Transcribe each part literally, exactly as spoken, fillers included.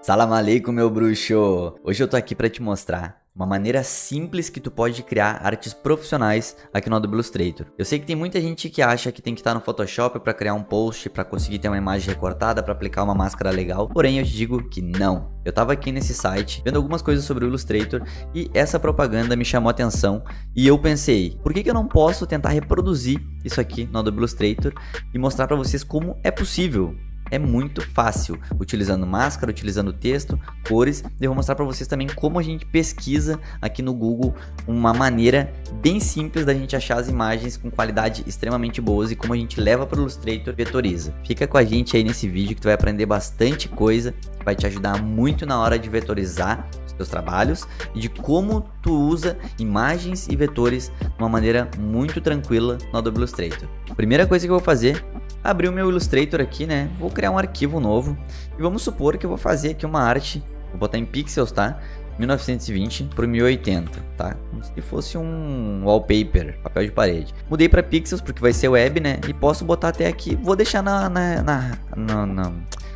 Salam aleikum, meu bruxo! Hoje eu tô aqui pra te mostrar uma maneira simples que tu pode criar artes profissionais aqui no Adobe Illustrator. Eu sei que tem muita gente que acha que tem que estar no Photoshop para criar um post, para conseguir ter uma imagem recortada, para aplicar uma máscara legal, porém eu te digo que não. Eu tava aqui nesse site vendo algumas coisas sobre o Illustrator e essa propaganda me chamou a atenção e eu pensei, por que que eu não posso tentar reproduzir isso aqui no Adobe Illustrator e mostrar para vocês como é possível? É muito fácil, utilizando máscara, utilizando texto, cores. Eu vou mostrar para vocês também como a gente pesquisa aqui no Google uma maneira bem simples da gente achar as imagens com qualidade extremamente boas e como a gente leva para o Illustrator e vetoriza. Fica com a gente aí nesse vídeo que tu vai aprender bastante coisa, vai te ajudar muito na hora de vetorizar os teus trabalhos e de como tu usa imagens e vetores de uma maneira muito tranquila no Adobe Illustrator. Primeira coisa que eu vou fazer, abri o meu Illustrator aqui, né? Vou criar um arquivo novo e vamos supor que eu vou fazer aqui uma arte, vou botar em pixels, tá? mil novecentos e vinte por mil e oitenta, tá? Como se fosse um wallpaper, papel de parede. Mudei para pixels porque vai ser web, né? E posso botar até aqui, vou deixar na, na, na, na, na,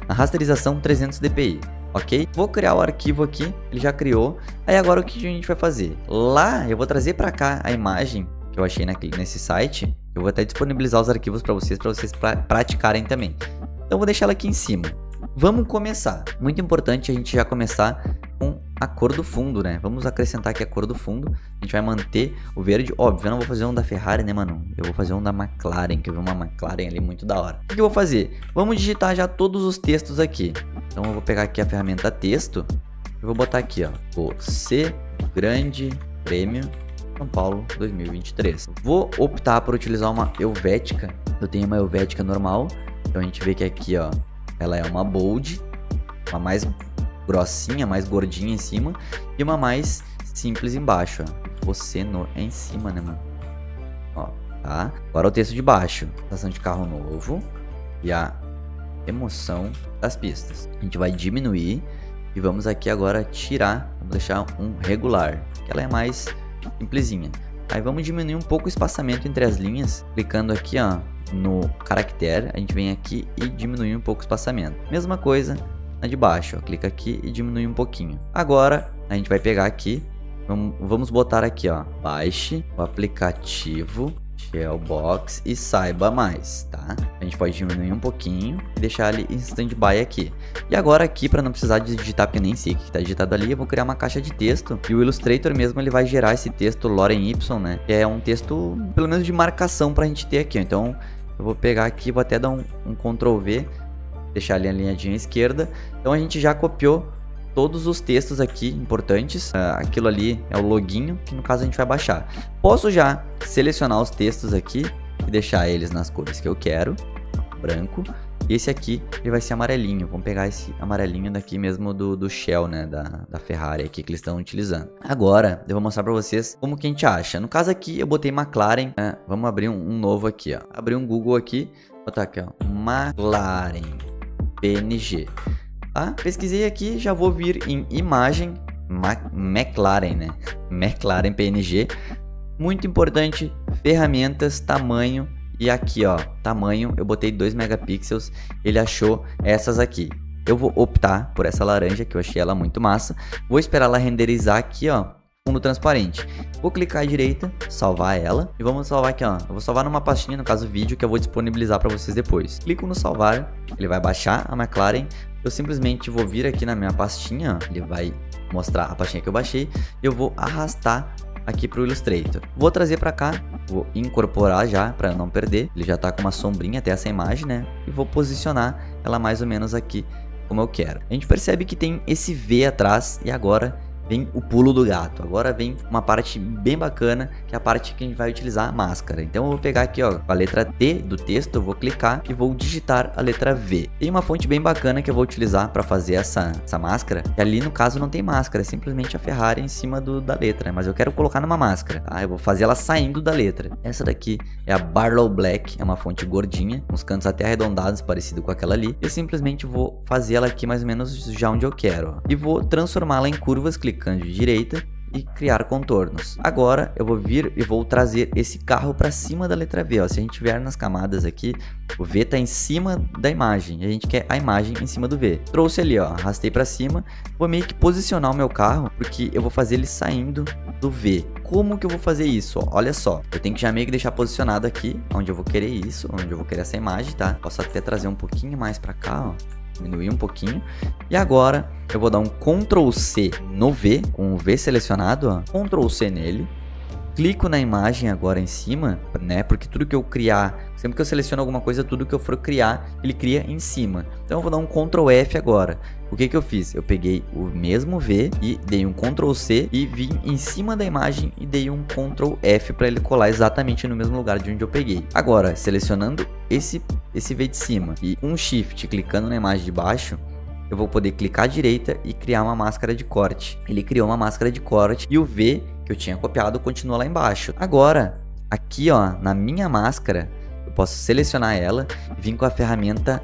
na rasterização trezentos dpi, ok? Vou criar o arquivo aqui, ele já criou. Aí agora o que a gente vai fazer? Lá eu vou trazer para cá a imagem que eu achei nesse site. Eu vou até disponibilizar os arquivos para vocês, para vocês pra praticarem também. Então vou deixar ela aqui em cima. Vamos começar. Muito importante a gente já começar com a cor do fundo, né? Vamos acrescentar aqui a cor do fundo. A gente vai manter o verde. Óbvio, eu não vou fazer um da Ferrari, né, mano? Eu vou fazer um da McLaren, que eu vi uma McLaren ali muito da hora. O que eu vou fazer? Vamos digitar já todos os textos aqui. Então eu vou pegar aqui a ferramenta texto. Eu vou botar aqui, ó. O C Grande Prêmio São Paulo dois mil e vinte e três. Vou optar por utilizar uma Helvetica. Eu tenho uma Helvetica normal. Então a gente vê que aqui, ó, ela é uma bold, uma mais grossinha, mais gordinha em cima e uma mais simples embaixo, ó. Você no é em cima, né, mano? Ó, tá? Agora o texto de baixo, estação de carro novo e a emoção das pistas. A gente vai diminuir e vamos aqui agora tirar, vamos deixar um regular, que ela é mais simplesinha. Aí vamos diminuir um pouco o espaçamento entre as linhas, clicando aqui, ó, no caractere, a gente vem aqui e diminui um pouco o espaçamento. Mesma coisa na de baixo, ó, clica aqui e diminui um pouquinho. Agora a gente vai pegar aqui, vamos, vamos botar aqui, ó, baixe o aplicativo Shell Box e saiba mais, tá? A gente pode diminuir um pouquinho e deixar ele em stand-by aqui. E agora aqui, para não precisar de digitar, porque eu nem sei o que está digitado ali, eu vou criar uma caixa de texto e o Illustrator mesmo ele vai gerar esse texto Loren Y, né? Que é um texto, pelo menos de marcação, para a gente ter aqui. Então eu vou pegar aqui, vou até dar um, um control V, deixar ali a linhadinha à esquerda. Então a gente já copiou todos os textos aqui importantes. Aquilo ali é o loginho, que no caso a gente vai baixar. Posso já selecionar os textos aqui e deixar eles nas cores que eu quero, branco. E esse aqui ele vai ser amarelinho. Vamos pegar esse amarelinho daqui mesmo do, do Shell, né, da, da Ferrari aqui que eles estão utilizando. Agora eu vou mostrar pra vocês como que a gente acha. No caso aqui eu botei McLaren, né? Vamos abrir um, um novo aqui, ó. Abrir um Google aqui, botar aqui, ó, McLaren P N G. Ah, pesquisei aqui, já vou vir em imagem, McLaren, né? McLaren P N G. Muito importante, ferramentas, tamanho. E aqui, ó, tamanho, eu botei dois megapixels. Ele achou essas aqui. Eu vou optar por essa laranja, que eu achei ela muito massa. Vou esperar ela renderizar aqui, ó, fundo transparente. Vou clicar à direita, salvar ela. E vamos salvar aqui, ó. Eu vou salvar numa pastinha, no caso vídeo, que eu vou disponibilizar para vocês depois. Clico no salvar, ele vai baixar a McLaren. Eu simplesmente vou vir aqui na minha pastinha, ele vai mostrar a pastinha que eu baixei. Eu vou arrastar aqui para o Illustrator. Vou trazer para cá, vou incorporar já para não perder. Ele já está com uma sombrinha até essa imagem, né? E vou posicionar ela mais ou menos aqui como eu quero. A gente percebe que tem esse V atrás e agora vem o pulo do gato. Agora vem uma parte bem bacana, que é a parte que a gente vai utilizar a máscara. Então eu vou pegar aqui, ó, a letra T do texto, eu vou clicar e vou digitar a letra V. Tem uma fonte bem bacana que eu vou utilizar para fazer essa, essa máscara, que ali no caso não tem máscara, é simplesmente a Ferrari em cima do, da letra, mas eu quero colocar numa máscara, tá? Eu vou fazer ela saindo da letra. Essa daqui é a Barlow Black, é uma fonte gordinha, uns cantos até arredondados, parecido com aquela ali. Eu simplesmente vou fazer ela aqui mais ou menos já onde eu quero, ó, e vou transformá-la em curvas, clicando de direita e criar contornos. Agora eu vou vir e vou trazer esse carro para cima da letra V, ó. Se a gente vier nas camadas aqui, o V está em cima da imagem, a gente quer a imagem em cima do V. Trouxe ali, ó, arrastei para cima, vou meio que posicionar o meu carro, porque eu vou fazer ele saindo do V. Como que eu vou fazer isso? Ó, olha só, eu tenho que já meio que deixar posicionado aqui, onde eu vou querer isso, onde eu vou querer essa imagem, tá? Posso até trazer um pouquinho mais para cá, ó. Diminuir um pouquinho. E agora eu vou dar um control C no V, com o V selecionado, ó. control C nele. Clico na imagem agora em cima, né? Porque tudo que eu criar, sempre que eu seleciono alguma coisa, tudo que eu for criar, ele cria em cima. Então eu vou dar um control F agora. O que que eu fiz? Eu peguei o mesmo V e dei um control C e vim em cima da imagem e dei um control F para ele colar exatamente no mesmo lugar de onde eu peguei. Agora, selecionando esse, esse V de cima e um shift clicando na imagem de baixo, eu vou poder clicar à direita e criar uma máscara de corte. Ele criou uma máscara de corte e o V que eu tinha copiado continua lá embaixo. Agora, aqui ó, na minha máscara, eu posso selecionar ela e vir com a ferramenta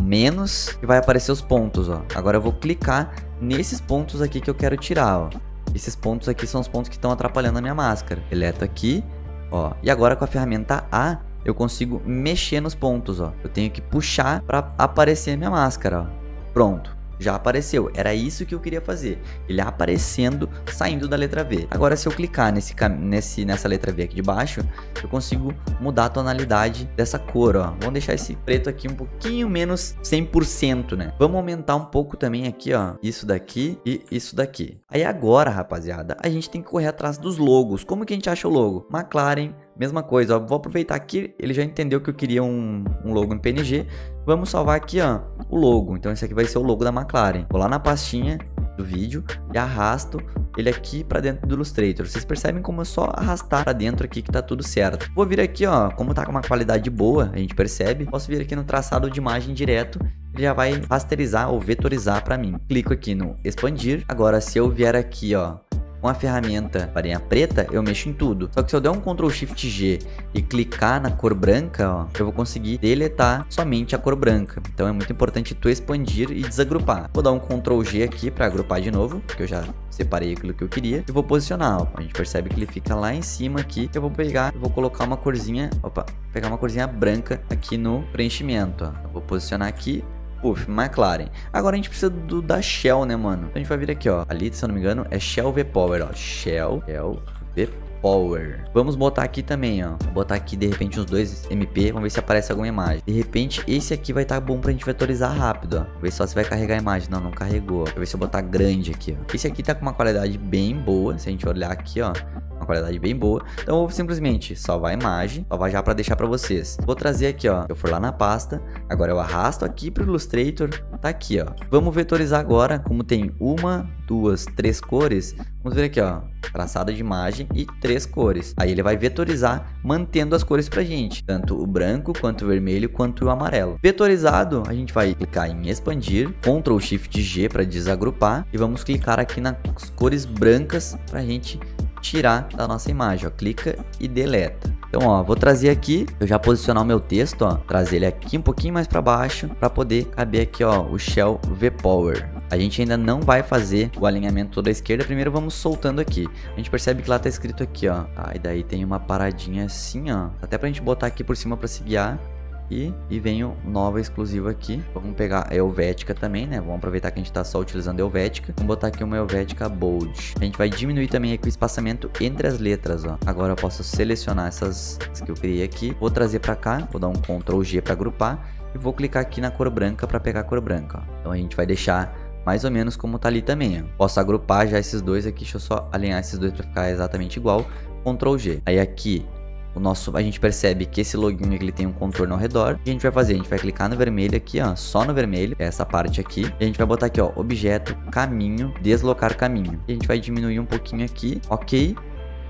menos e vai aparecer os pontos, ó. Agora eu vou clicar nesses pontos aqui que eu quero tirar, ó. Esses pontos aqui são os pontos que estão atrapalhando a minha máscara. Deleto aqui, ó. E agora com a ferramenta A, eu consigo mexer nos pontos, ó. Eu tenho que puxar para aparecer a minha máscara, ó. Pronto, já apareceu. Era isso que eu queria fazer. Ele aparecendo, saindo da letra V. Agora se eu clicar nesse, nesse, nessa letra V aqui de baixo, eu consigo mudar a tonalidade dessa cor, ó. Vamos deixar esse preto aqui um pouquinho menos cem por cento, né? Vamos aumentar um pouco também aqui, ó. Isso daqui e isso daqui. Aí agora, rapaziada, a gente tem que correr atrás dos logos. Como que a gente acha o logo? McLaren, mesma coisa, ó. Vou aproveitar aqui, ele já entendeu que eu queria um, um logo em P N G. Vamos salvar aqui, ó, o logo. Então esse aqui vai ser o logo da McLaren. Vou lá na pastinha do vídeo e arrasto ele aqui para dentro do Illustrator. Vocês percebem como é só arrastar para dentro aqui que tá tudo certo. Vou vir aqui, ó, como tá com uma qualidade boa, a gente percebe. Posso vir aqui no traçado de imagem direto, ele já vai rasterizar ou vetorizar para mim. Clico aqui no expandir. Agora se eu vier aqui, ó, com a ferramenta varinha preta, eu mexo em tudo. Só que se eu der um control shift G e clicar na cor branca, ó, eu vou conseguir deletar somente a cor branca. Então é muito importante tu expandir e desagrupar. Vou dar um control G aqui para agrupar de novo, porque eu já separei aquilo que eu queria. E vou posicionar, ó. A gente percebe que ele fica lá em cima aqui. Eu vou pegar, eu vou colocar uma corzinha, opa, pegar uma corzinha branca aqui no preenchimento, ó. Eu vou posicionar aqui. Puf, McLaren. Agora a gente precisa do da Shell, né, mano? Então a gente vai vir aqui, ó. Ali, se eu não me engano, é Shell V Power, ó. Shell, Shell V Power. Vamos botar aqui também, ó. Vou botar aqui, de repente, uns dois M P. Vamos ver se aparece alguma imagem. De repente, esse aqui vai estar tá bom pra gente vetorizar rápido, ó. Vou ver só se vai carregar a imagem. Não, não carregou. Deixa eu ver se eu botar grande aqui, ó. Esse aqui tá com uma qualidade bem boa. Se a gente olhar aqui, ó. Uma qualidade bem boa. Então eu vou simplesmente salvar a imagem, salvar já para deixar para vocês. Vou trazer aqui, ó, eu for lá na pasta, agora eu arrasto aqui pro Illustrator, tá aqui, ó. Vamos vetorizar agora, como tem uma, duas, três cores, vamos ver aqui, ó, traçado de imagem e três cores. Aí ele vai vetorizar mantendo as cores pra gente, tanto o branco, quanto o vermelho, quanto o amarelo. Vetorizado, a gente vai clicar em expandir, control shift G para desagrupar e vamos clicar aqui nas cores brancas pra gente tirar da nossa imagem, ó, clica e deleta. Então, ó, vou trazer aqui, eu já posicionar o meu texto, ó, trazer ele aqui um pouquinho mais para baixo para poder caber aqui, ó, o Shell V Power. A gente ainda não vai fazer o alinhamento toda à esquerda, primeiro vamos soltando aqui. A gente percebe que lá tá escrito aqui, ó, tá, e daí tem uma paradinha assim, ó, até pra gente botar aqui por cima para se guiar. E, e vem o nova exclusiva aqui. Vamos pegar a Helvetica também, né? Vamos aproveitar que a gente tá só utilizando a Helvetica. Vamos botar aqui uma Helvetica Bold. A gente vai diminuir também aqui o espaçamento entre as letras, ó. Agora eu posso selecionar essas que eu criei aqui. Vou trazer pra cá. Vou dar um control G pra agrupar. E vou clicar aqui na cor branca pra pegar a cor branca, ó. Então a gente vai deixar mais ou menos como tá ali também, ó. Posso agrupar já esses dois aqui. Deixa eu só alinhar esses dois pra ficar exatamente igual. control G. Aí aqui... O nosso, a gente percebe que esse loginho ele tem um contorno ao redor. O que a gente vai fazer? A gente vai clicar no vermelho aqui, ó, só no vermelho, essa parte aqui. E a gente vai botar aqui, ó, objeto, caminho, deslocar caminho. E a gente vai diminuir um pouquinho aqui, ok.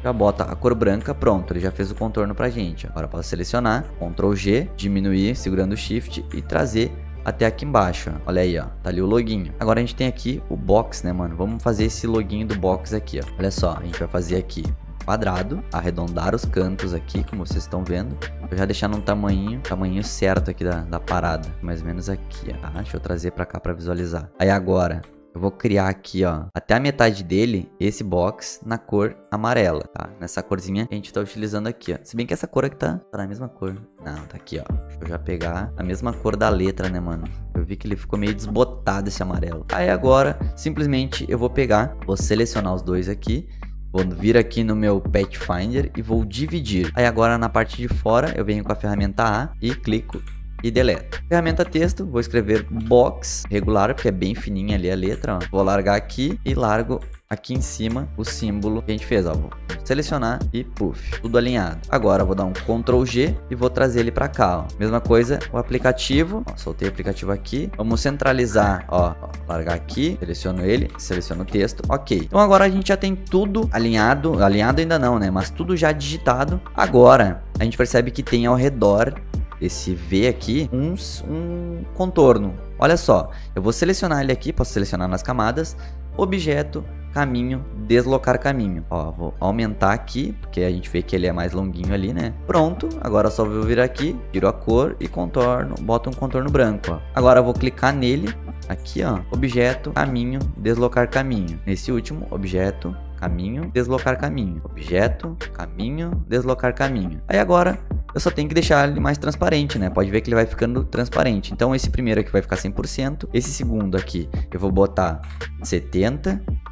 Já bota a cor branca, pronto, ele já fez o contorno pra gente. Agora eu posso selecionar, control G, diminuir, segurando o shift e trazer até aqui embaixo, ó. Olha aí, ó, tá ali o loginho. Agora a gente tem aqui o box, né, mano? Vamos fazer esse loginho do box aqui, ó. Olha só, a gente vai fazer aqui quadrado, arredondar os cantos aqui, como vocês estão vendo. Eu já deixar num tamanho, tamanho certo aqui da, da parada, mais ou menos aqui, ó. Deixa eu trazer pra cá pra visualizar. Aí agora, eu Eu vou criar aqui, ó, até a metade dele, esse box na cor amarela, tá? Nessa corzinha que a gente tá utilizando aqui, ó. Se bem que essa cor aqui tá, tá na mesma cor. Não, tá aqui, ó. Deixa eu já pegar a mesma cor da letra, né, mano? Eu vi que ele ficou meio desbotado, esse amarelo. Aí agora, simplesmente, eu vou pegar, vou selecionar os dois aqui. Vou vir aqui no meu Pathfinder e vou dividir. Aí agora na parte de fora eu venho com a ferramenta A e clico e deleto. Ferramenta texto, vou escrever box regular, porque é bem fininha ali a letra, ó. Vou largar aqui e largo aqui em cima o símbolo que a gente fez, ó. Vou selecionar e puff, tudo alinhado. Agora eu vou dar um control G e vou trazer ele pra cá, ó. Mesma coisa o aplicativo, ó, soltei o aplicativo aqui. Vamos centralizar, ó, ó, largar aqui, seleciono ele, seleciono o texto, ok. Então agora a gente já tem tudo alinhado, alinhado ainda não, né, mas tudo já digitado. Agora a gente percebe que tem ao redor esse V aqui, um, um contorno. Olha só, eu vou selecionar ele aqui, posso selecionar nas camadas, objeto, caminho, deslocar caminho. Ó, vou aumentar aqui, porque a gente vê que ele é mais longuinho ali, né? Pronto, agora só vou vir aqui, tiro a cor e contorno, boto um contorno branco, ó. Agora eu vou clicar nele, aqui, ó, objeto, caminho, deslocar caminho. Nesse último, objeto, caminho, deslocar caminho. Objeto, caminho, deslocar caminho. Aí agora eu só tenho que deixar ele mais transparente, né? Pode ver que ele vai ficando transparente. Então esse primeiro aqui vai ficar cem por cento. Esse segundo aqui eu vou botar setenta por cento.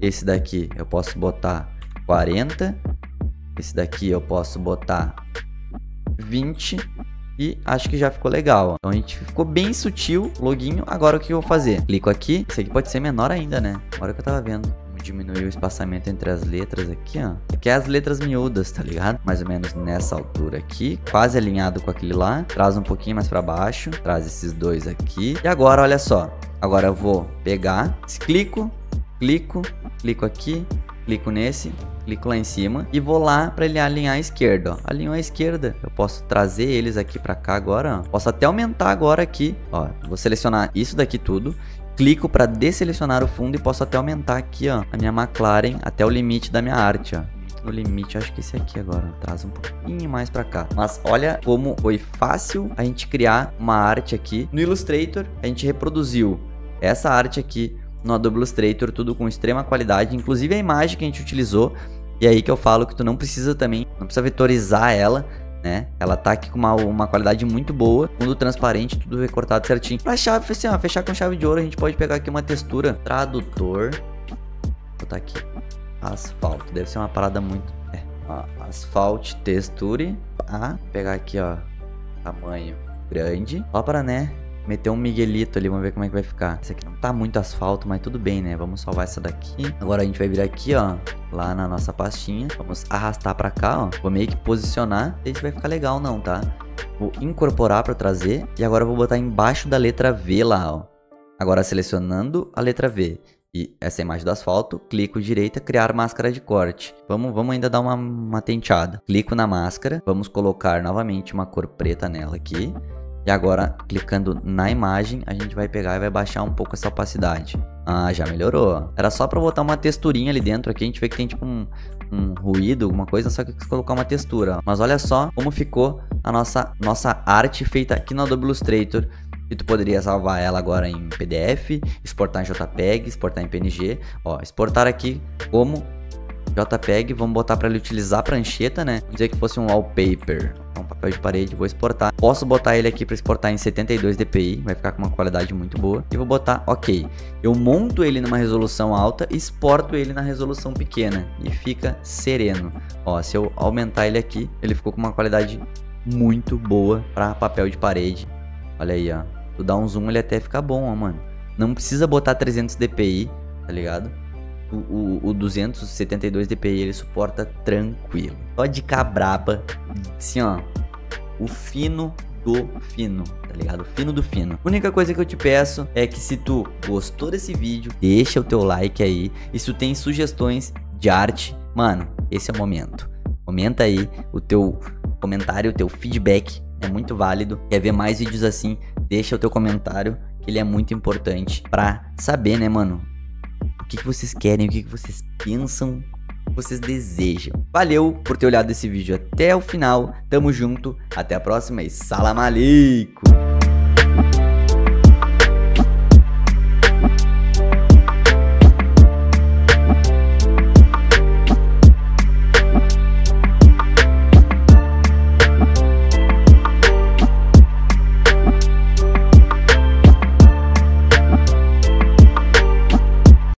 Esse daqui eu posso botar quarenta por cento. Esse daqui eu posso botar vinte por cento. E acho que já ficou legal, ó. Então a gente ficou bem sutil, loguinho. Agora o que eu vou fazer? Clico aqui. Esse aqui pode ser menor ainda, né? Agora que eu tava vendo. Diminuir o espaçamento entre as letras aqui, ó. Aqui é as letras miúdas, tá ligado? Mais ou menos nessa altura aqui, quase alinhado com aquele lá. Traz um pouquinho mais pra baixo, traz esses dois aqui. E agora, olha só. Agora eu vou pegar, clico, clico, clico aqui, clico nesse, clico lá em cima e vou lá pra ele alinhar à esquerda, ó. Alinhou à esquerda. Eu posso trazer eles aqui pra cá agora, ó. Posso até aumentar agora aqui, ó. Vou selecionar isso daqui tudo. Clico para desselecionar o fundo e posso até aumentar aqui, ó, a minha McLaren até o limite da minha arte, ó. No limite, acho que esse aqui agora, traz um pouquinho mais pra cá. Mas olha como foi fácil a gente criar uma arte aqui. No Illustrator, a gente reproduziu essa arte aqui no Adobe Illustrator, tudo com extrema qualidade, inclusive a imagem que a gente utilizou. E aí que eu falo que tu não precisa também, não precisa vetorizar ela, né? Ela tá aqui com uma, uma qualidade muito boa, fundo transparente, tudo recortado certinho. Pra chave, assim, ó, fechar com chave de ouro, a gente pode pegar aqui uma textura, tradutor, vou botar aqui, asfalto, deve ser uma parada muito, é, ó, asfalto, texture, a, vou pegar aqui, ó, tamanho grande, ó, para, né, meter um miguelito ali, vamos ver como é que vai ficar. Esse aqui não tá muito asfalto, mas tudo bem, né? Vamos salvar essa daqui. Agora a gente vai vir aqui, ó, lá na nossa pastinha. Vamos arrastar pra cá, ó. Vou meio que posicionar. Esse vai ficar legal não, tá? Vou incorporar pra trazer. E agora eu vou botar embaixo da letra V lá, ó. Agora selecionando a letra V. E essa imagem do asfalto, clico direita, criar máscara de corte. Vamos, vamos ainda dar uma, uma tenteada. Clico na máscara. Vamos colocar novamente uma cor preta nela aqui. E agora, clicando na imagem, a gente vai pegar e vai baixar um pouco essa opacidade. Ah, já melhorou. Era só pra botar uma texturinha ali dentro. Aqui a gente vê que tem tipo um, um ruído, alguma coisa, só que eu quis colocar uma textura. Mas olha só como ficou a nossa, nossa arte feita aqui no Adobe Illustrator. E tu poderia salvar ela agora em P D F, exportar em JPEG, exportar em P N G. Ó, exportar aqui como JPEG. Vamos botar pra ele utilizar a prancheta, né? Vamos dizer que fosse um wallpaper. Um papel de parede, vou exportar. Posso botar ele aqui para exportar em setenta e dois D P I, vai ficar com uma qualidade muito boa. E vou botar ok. Eu monto ele numa resolução alta, exporto ele na resolução pequena e fica sereno. Ó, se eu aumentar ele aqui, ele ficou com uma qualidade muito boa para papel de parede. Olha aí, ó. Tu dá um zoom, ele até fica bom, ó, mano. Não precisa botar trezentos D P I, tá ligado? O, o, o duzentos e setenta e dois D P I ele suporta tranquilo. Só de cabraba, assim, ó. O fino do fino, tá ligado? O fino do fino. A única coisa que eu te peço é que se tu gostou desse vídeo, deixa o teu like aí. E se tu tem sugestões de arte, mano, esse é o momento. Comenta aí o teu comentário, o teu feedback. É muito válido. Quer ver mais vídeos assim? Deixa o teu comentário, que ele é muito importante pra saber, né, mano? O que, que vocês querem, o que, que vocês pensam, o que vocês desejam. Valeu por ter olhado esse vídeo até o final. Tamo junto, até a próxima e salam aleikum!